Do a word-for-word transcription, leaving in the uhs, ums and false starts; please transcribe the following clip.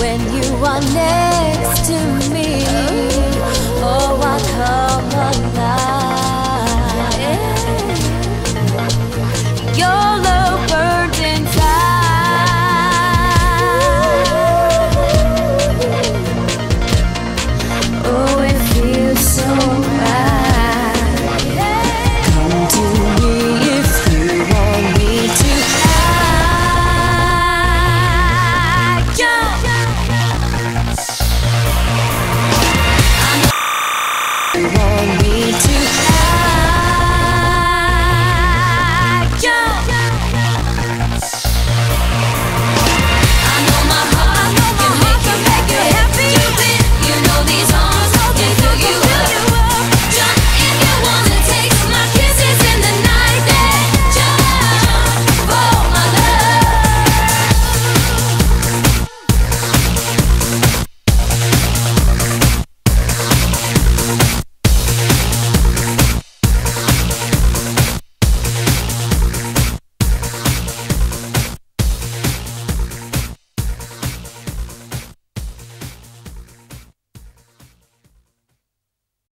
when you are next to me. Oh.